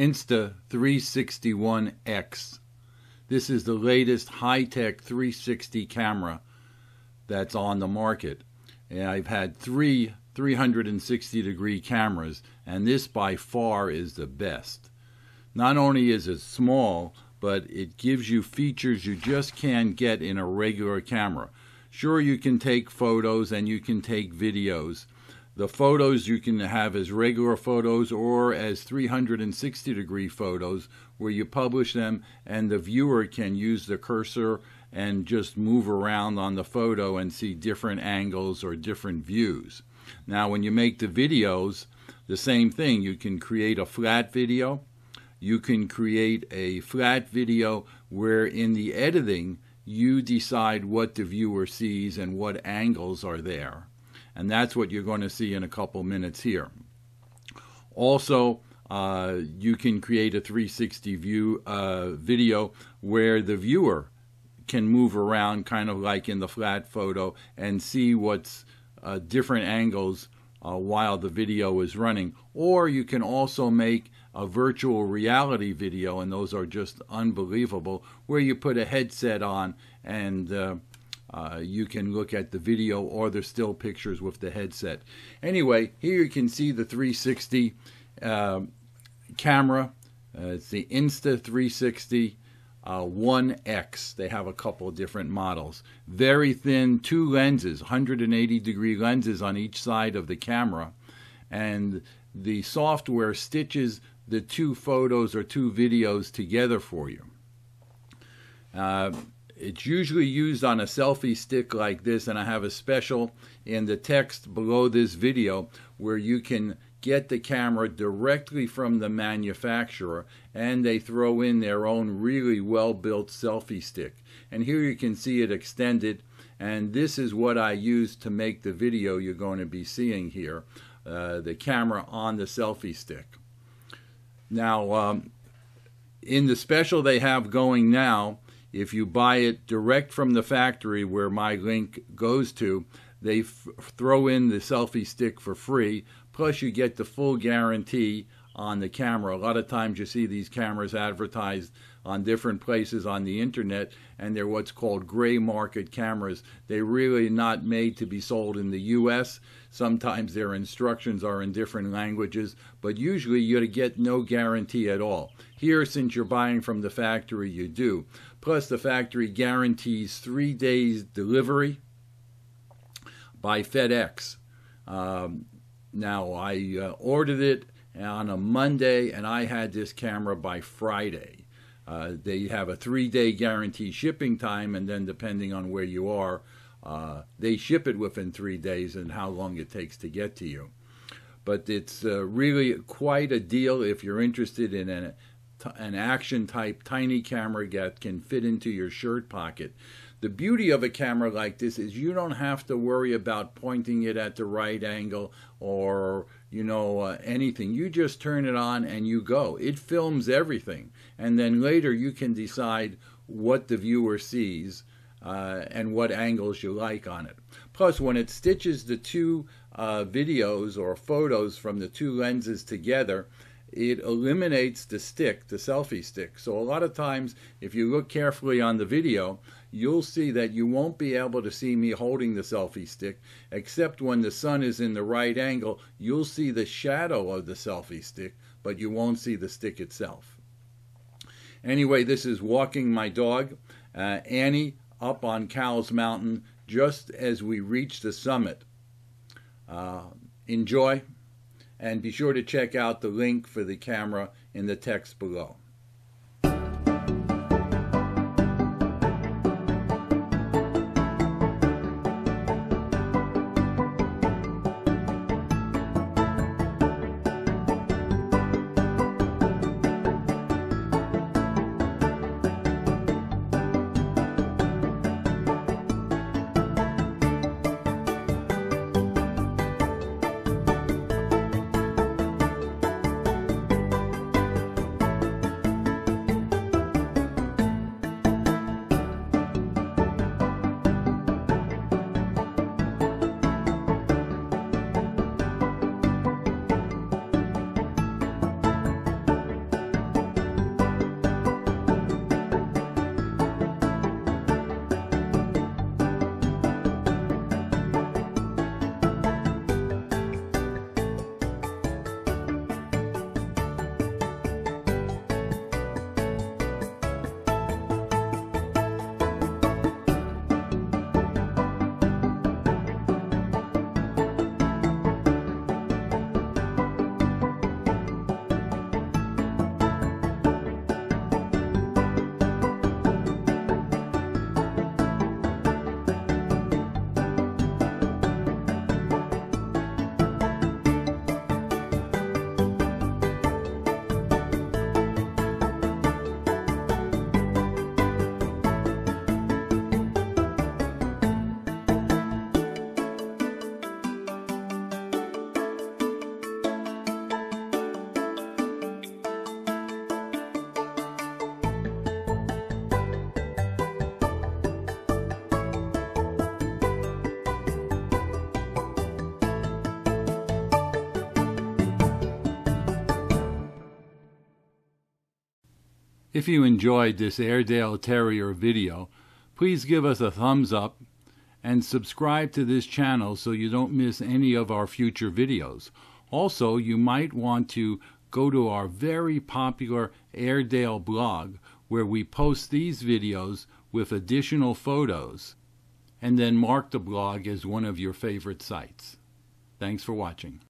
Insta360 One X. This is the latest high-tech 360 camera that's on the market. And I've had three 360-degree cameras, and this by far is the best. Not only is it small, but it gives you features you just can't get in a regular camera. Sure, you can take photos and you can take videos. The photos you can have as regular photos or as 360-degree photos where you publish them and the viewer can use the cursor and just move around on the photo and see different angles or different views. Now, when you make the videos, the same thing. You can create a flat video. You can create a flat video where in the editing, you decide what the viewer sees and what angles are there. And that's what you're going to see in a couple minutes here. Also, you can create a 360 view video where the viewer can move around, kind of like in the flat photo, and see what's different angles while the video is running. Or you can also make a virtual reality video, and those are just unbelievable, where you put a headset on and you can look at the video or the still pictures with the headset. Anyway, here you can see the 360 camera. It's the Insta360 One X. They have a couple of different models. Very thin, two lenses, 180-degree lenses on each side of the camera. And the software stitches the two photos or two videos together for you. It's usually used on a selfie stick like this, and I have a special in the text below this video where you can get the camera directly from the manufacturer, and they throw in their own really well-built selfie stick. And here you can see it extended, and this is what I use to make the video you're going to be seeing here, the camera on the selfie stick. Now, in the special they have going now, if you buy it direct from the factory where my link goes to, they throw in the selfie stick for free, plus you get the full guarantee on the camera. A lot of times you see these cameras advertised on different places on the internet, and they're what's called gray market cameras. They're really not made to be sold in the US. Sometimes their instructions are in different languages, but usually you get no guarantee at all. Here, since you're buying from the factory, you do. Plus, the factory guarantees 3 days delivery by FedEx. Now, I ordered it on a Monday, and I had this camera by Friday. They have a 3-day guarantee shipping time, and then depending on where you are, they ship it within 3 days and how long it takes to get to you. But it's really quite a deal if you're interested in an action-type tiny camera that can fit into your shirt pocket. The beauty of a camera like this is you don't have to worry about pointing it at the right angle or, you know, anything. You just turn it on and you go. It films everything. And then later you can decide what the viewer sees and what angles you like on it. Plus, when it stitches the two videos or photos from the two lenses together, it eliminates the stick, the selfie stick. So a lot of times, if you look carefully on the video, you'll see that you won't be able to see me holding the selfie stick, except when the sun is in the right angle, you'll see the shadow of the selfie stick, but you won't see the stick itself. Anyway, this is walking my dog, Annie, up on Cowles Mountain, just as we reach the summit. Enjoy. And be sure to check out the link for the camera in the text below. If you enjoyed this Airedale Terrier video, please give us a thumbs up and subscribe to this channel so you don't miss any of our future videos. Also, you might want to go to our very popular Airedale blog where we post these videos with additional photos, and then mark the blog as one of your favorite sites. Thanks for watching.